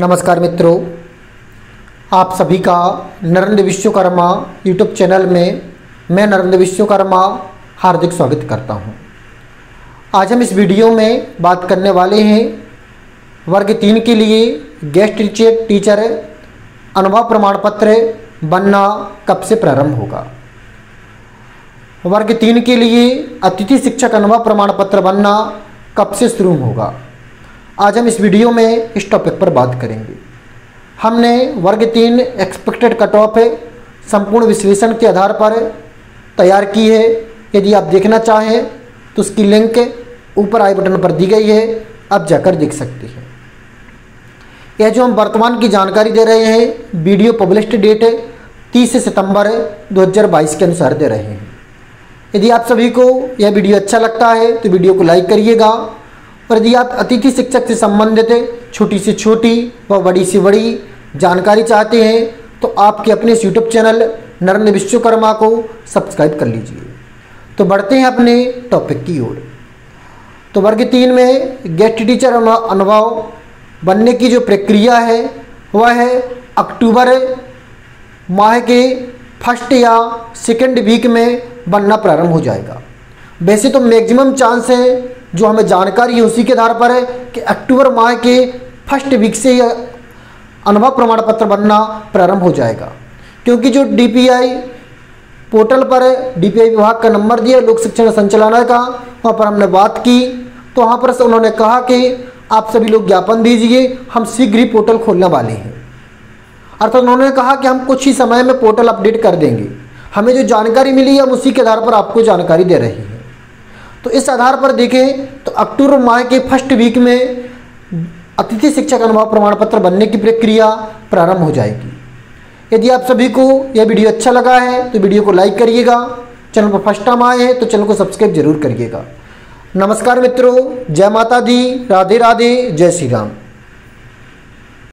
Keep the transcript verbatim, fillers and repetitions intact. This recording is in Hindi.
नमस्कार मित्रों, आप सभी का नरेंद्र विश्वकर्मा यूट्यूब चैनल में मैं नरेंद्र विश्वकर्मा हार्दिक स्वागत करता हूं। आज हम इस वीडियो में बात करने वाले हैं वर्ग तीन के लिए गेस्ट टीचर टीचर अनुभव प्रमाण पत्र बनना कब से प्रारंभ होगा। वर्ग तीन के लिए अतिथि शिक्षक अनुभव प्रमाण पत्र बनना कब से शुरू होगा। आज हम इस वीडियो में इस टॉपिक पर बात करेंगे। हमने वर्ग तीन एक्सपेक्टेड कट ऑफ है संपूर्ण विश्लेषण के आधार पर तैयार की है। यदि आप देखना चाहें तो उसकी लिंक ऊपर आई बटन पर दी गई है, आप जाकर देख सकते हैं। यह जो हम वर्तमान की जानकारी दे रहे हैं वीडियो पब्लिश्ड डेट तीस सितंबर दो हज़ार बाईस के अनुसार दे रहे हैं। यदि आप सभी को यह वीडियो अच्छा लगता है तो वीडियो को लाइक करिएगा और यदि आप अतिथि शिक्षक से संबंधित छोटी से छोटी व बड़ी से बड़ी जानकारी चाहते हैं तो आपके अपने यूट्यूब चैनल नरेंद्र विश्वकर्मा को सब्सक्राइब कर लीजिए। तो बढ़ते हैं अपने टॉपिक की ओर। तो वर्ग तीन में गेस्ट टीचर अनुभव बनने की जो प्रक्रिया है वह है अक्टूबर माह के फर्स्ट या सेकेंड वीक में बनना प्रारंभ हो जाएगा। वैसे तो मैक्सिमम चांस है, जो हमें जानकारी है उसी के आधार पर है कि अक्टूबर माह के फर्स्ट वीक से यह अनुभव प्रमाण पत्र बनना प्रारंभ हो जाएगा, क्योंकि जो डी पी आई पोर्टल पर डी पी आई विभाग का नंबर दिया लोक शिक्षण संचालन का, वहाँ पर हमने बात की तो वहाँ पर उन्होंने कहा कि आप सभी लोग ज्ञापन दीजिए, हम शीघ्र ही पोर्टल खोलने वाले हैं। अर्थात उन्होंने कहा कि हम कुछ ही समय में पोर्टल अपडेट कर देंगे। हमें जो जानकारी मिली है हम उसी के आधार पर आपको जानकारी दे रहे हैं। तो इस आधार पर देखें तो अक्टूबर माह के फर्स्ट वीक में अतिथि शिक्षक अनुभव प्रमाण पत्र बनने की प्रक्रिया प्रारंभ हो जाएगी। यदि आप सभी को यह वीडियो अच्छा लगा है तो वीडियो को लाइक करिएगा। चैनल पर फर्स्ट टाइम आए हैं तो चैनल को सब्सक्राइब जरूर करिएगा। नमस्कार मित्रों, जय माता दी, राधे राधे, जय श्री राम।